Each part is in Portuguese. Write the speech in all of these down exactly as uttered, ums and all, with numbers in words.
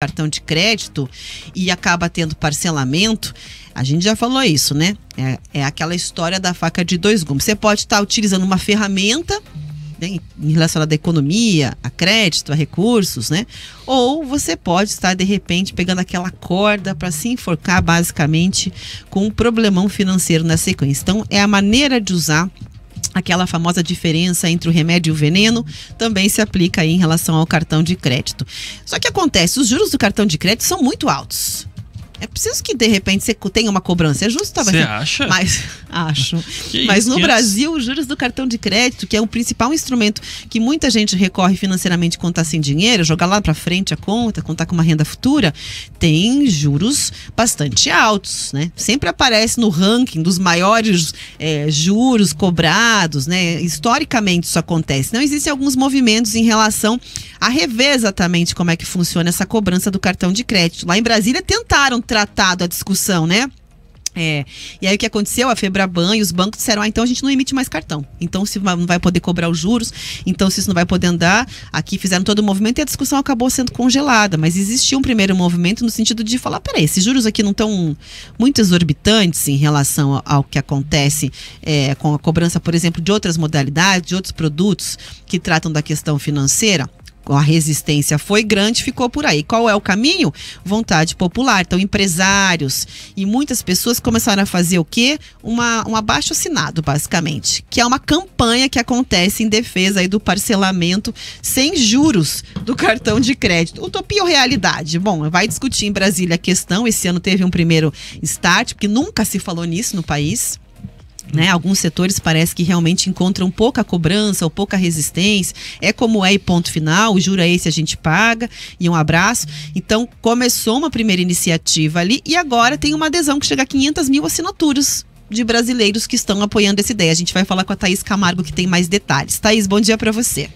cartão de crédito e acaba tendo parcelamento, a gente já falou isso, né? É, é aquela história da faca de dois gumes. Você pode estar utilizando uma ferramenta, né, relacionada à economia, a crédito, a recursos, né? Ou você pode estar, de repente, pegando aquela corda para se enforcar, basicamente, com um problemão financeiro na sequência. Então, é a maneira de usar aquela famosa diferença entre o remédio e o veneno, também se aplica aí em relação ao cartão de crédito. Só que acontece, os juros do cartão de crédito são muito altos. É preciso que, de repente, você tenha uma cobrança. É justo, talvez. Você acha? Mas, acho. Que Mas isso, no Brasil, os juros do cartão de crédito, que é o principal instrumento que muita gente recorre financeiramente quando está sem dinheiro, jogar lá para frente a conta, quando está com uma renda futura, tem juros bastante altos, né? Sempre aparece no ranking dos maiores é, juros cobrados, né? Historicamente isso acontece. Não existem alguns movimentos em relação a rever exatamente como é que funciona essa cobrança do cartão de crédito. Lá em Brasília tentaram tratado a discussão, né? É. E aí o que aconteceu? A Febraban e os bancos disseram, ah, então a gente não emite mais cartão. Então se não vai poder cobrar os juros, então se isso não vai poder andar, aqui fizeram todo o movimento e a discussão acabou sendo congelada. Mas existiu um primeiro movimento no sentido de falar, peraí, esses juros aqui não estão muito exorbitantes em relação ao que acontece é, com a cobrança, por exemplo, de outras modalidades, de outros produtos que tratam da questão financeira? A resistência foi grande, ficou por aí. Qual é o caminho? Vontade popular. Então, empresários e muitas pessoas começaram a fazer o quê? Uma, um abaixo-assinado, basicamente. Que é uma campanha que acontece em defesa aí do parcelamento sem juros do cartão de crédito. Utopia ou realidade? Bom, vai discutir em Brasília a questão. Esse ano teve um primeiro start, porque nunca se falou nisso no país. Né? Alguns setores parece que realmente encontram pouca cobrança ou pouca resistência. É como é e ponto final, o juro é esse, a gente paga e um abraço. Então começou uma primeira iniciativa ali e agora tem uma adesão que chega a quinhentas mil assinaturas de brasileiros que estão apoiando essa ideia. A gente vai falar com a Thaís Camargo, que tem mais detalhes. Thaís, bom dia para você.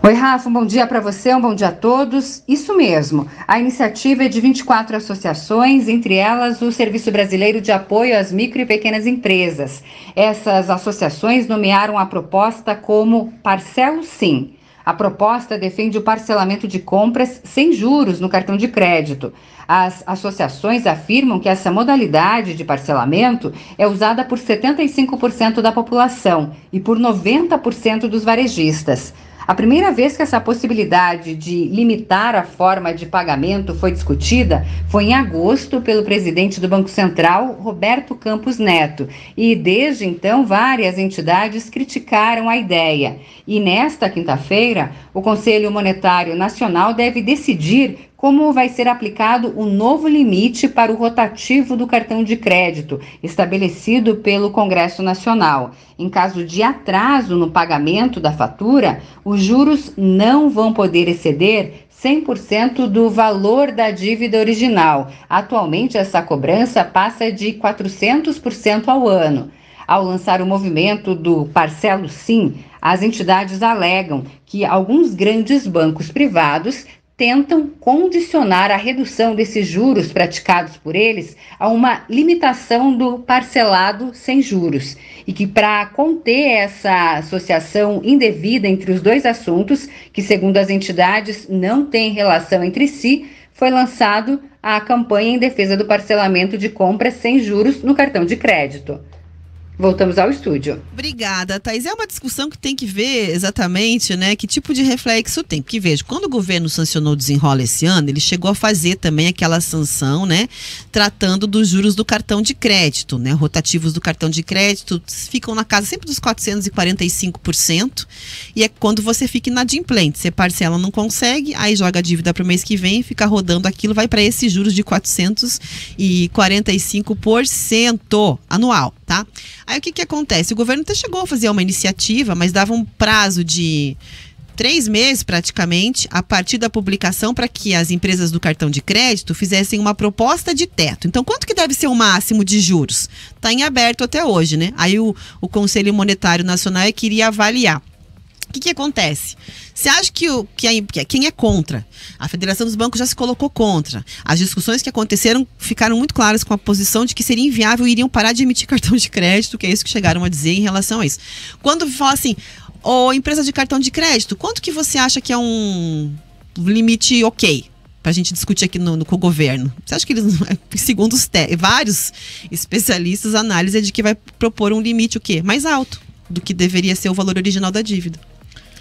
Oi, Rafa, um bom dia para você, um bom dia a todos. Isso mesmo, a iniciativa é de vinte e quatro associações, entre elas o Serviço Brasileiro de Apoio às Micro e Pequenas Empresas. Essas associações nomearam a proposta como Parcela Sim. A proposta defende o parcelamento de compras sem juros no cartão de crédito. As associações afirmam que essa modalidade de parcelamento é usada por setenta e cinco por cento da população e por noventa por cento dos varejistas. A primeira vez que essa possibilidade de limitar a forma de pagamento foi discutida foi em agosto pelo presidente do Banco Central, Roberto Campos Neto. E desde então, várias entidades criticaram a ideia. E nesta quinta-feira, o Conselho Monetário Nacional deve decidir como vai ser aplicado o novo limite para o rotativo do cartão de crédito, estabelecido pelo Congresso Nacional. Em caso de atraso no pagamento da fatura, os juros não vão poder exceder cem por cento do valor da dívida original. Atualmente, essa cobrança passa de quatrocentos por cento ao ano. Ao lançar o movimento do Parcela Sim, as entidades alegam que alguns grandes bancos privados tentam condicionar a redução desses juros praticados por eles a uma limitação do parcelado sem juros, e que para conter essa associação indevida entre os dois assuntos, que segundo as entidades não tem relação entre si, foi lançado a campanha em defesa do parcelamento de compras sem juros no cartão de crédito. Voltamos ao estúdio. Obrigada, Thaís. É uma discussão que tem que ver exatamente, né, que tipo de reflexo tem. Porque veja, quando o governo sancionou o Desenrola esse ano, ele chegou a fazer também aquela sanção, né, tratando dos juros do cartão de crédito, né, rotativos do cartão de crédito ficam na casa sempre dos quatrocentos e quarenta e cinco por cento, e é quando você fica inadimplente, você parcela, não consegue, aí joga a dívida para o mês que vem, fica rodando aquilo, vai para esses juros de quatrocentos e quarenta e cinco por cento anual, tá? Aí o que que acontece? O governo até chegou a fazer uma iniciativa, mas dava um prazo de três meses praticamente a partir da publicação para que as empresas do cartão de crédito fizessem uma proposta de teto. Então, quanto que deve ser o máximo de juros? Está em aberto até hoje, né? Aí o, o Conselho Monetário Nacional queria avaliar. O que que acontece? Você acha que, o, que, a, quem é contra? A Federação dos Bancos já se colocou contra. As discussões que aconteceram ficaram muito claras com a posição de que seria inviável e iriam parar de emitir cartão de crédito, que é isso que chegaram a dizer em relação a isso. Quando fala assim, ô, empresa de cartão de crédito, quanto que você acha que é um... limite ok, para a gente discutir aqui no, no com o governo. Você acha que eles, segundo os vários especialistas, a análise é de que vai propor um limite o quê? Mais alto do que deveria ser o valor original da dívida.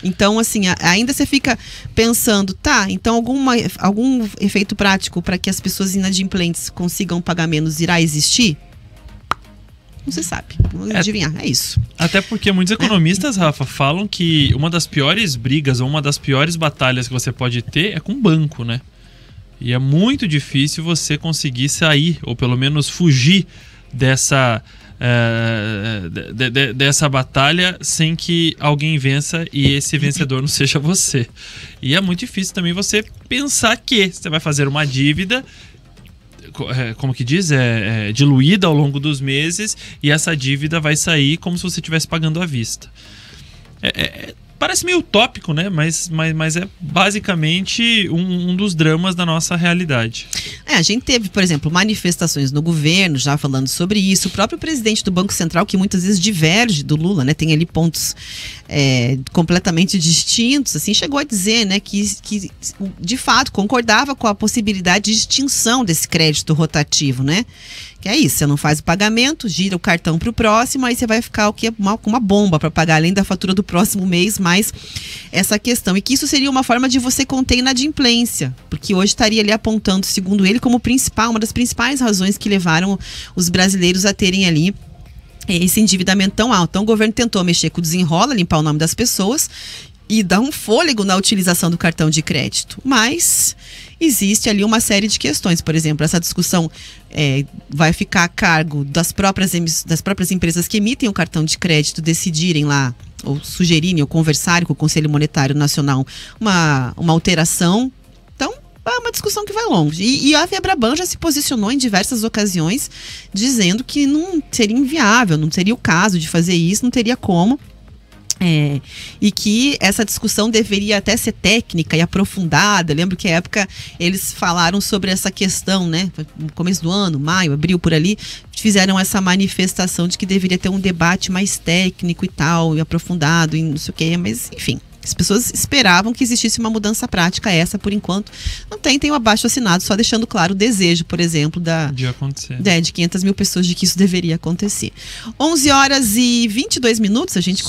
Então, assim, a, ainda você fica pensando, tá, então alguma, algum efeito prático para que as pessoas inadimplentes consigam pagar menos irá existir? Não se sabe, vamos é, adivinhar, é isso. Até porque muitos economistas, Rafa, falam que uma das piores brigas ou uma das piores batalhas que você pode ter é com o banco, né? E é muito difícil você conseguir sair, ou pelo menos fugir dessa, é, de, de, dessa batalha sem que alguém vença e esse vencedor não seja você. E é muito difícil também você pensar que você vai fazer uma dívida... como que diz, é, é diluída ao longo dos meses e essa dívida vai sair como se você estivesse pagando à vista. É, é, parece meio utópico, né? Mas, mas, mas é basicamente um, um dos dramas da nossa realidade. É, a gente teve, por exemplo, manifestações no governo, já falando sobre isso. O próprio presidente do Banco Central, que muitas vezes diverge do Lula, né? Tem ali pontos é, completamente distintos, assim, chegou a dizer, né, que, que de fato concordava com a possibilidade de extinção desse crédito rotativo, né? Que é isso, você não faz o pagamento, gira o cartão para o próximo, aí você vai ficar o que uma, uma bomba para pagar, além da fatura do próximo mês, mais essa questão. E que isso seria uma forma de você conter inadimplência, porque hoje estaria ali apontando, segundo ele, como principal, uma das principais razões que levaram os brasileiros a terem ali esse endividamento tão alto. Então o governo tentou mexer com o desenrola, limpar o nome das pessoas e dar um fôlego na utilização do cartão de crédito. Mas existe ali uma série de questões. Por exemplo, essa discussão é, vai ficar a cargo das próprias, das próprias empresas que emitem o cartão de crédito decidirem lá, ou sugerirem, ou conversarem com o Conselho Monetário Nacional uma, uma alteração. Então, é uma discussão que vai longe. E, e a Febraban já se posicionou em diversas ocasiões dizendo que não seria inviável, não seria o caso de fazer isso, não teria como. É, e que essa discussão deveria até ser técnica e aprofundada. Eu lembro que à época eles falaram sobre essa questão, né? No começo do ano, maio, abril, por ali, fizeram essa manifestação de que deveria ter um debate mais técnico e tal, e aprofundado, e não sei o que, mas enfim. As pessoas esperavam que existisse uma mudança prática, essa, por enquanto, não tem, tem um abaixo assinado, só deixando claro o desejo, por exemplo, da, de, acontecer. É, de quinhentas mil pessoas de que isso deveria acontecer. onze horas e vinte e dois minutos, a gente...